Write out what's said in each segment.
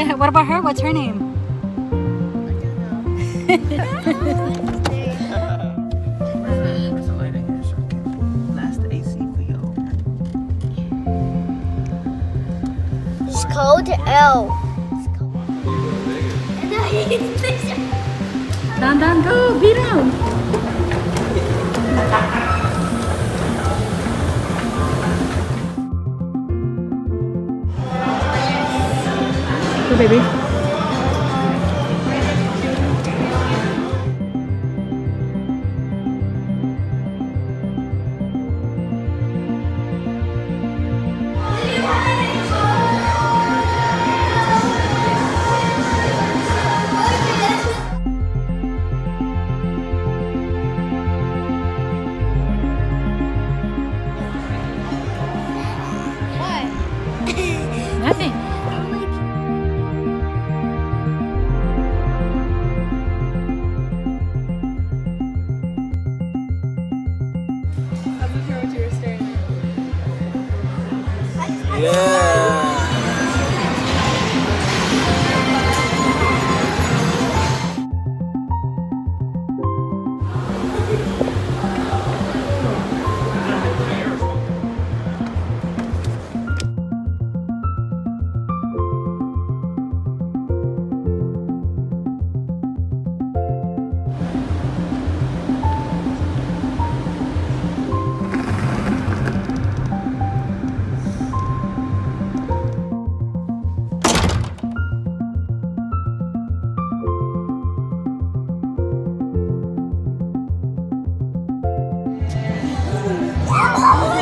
What about her? What's her name? I don't know. There's a light in here, so I can blast the AC for y'all. It's called L. It's called L. Don, Don, go! Beat him! Go, baby.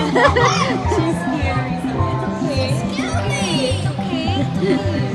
Look what? Nothing. She's scary. It's okay. Excuse me. It's okay.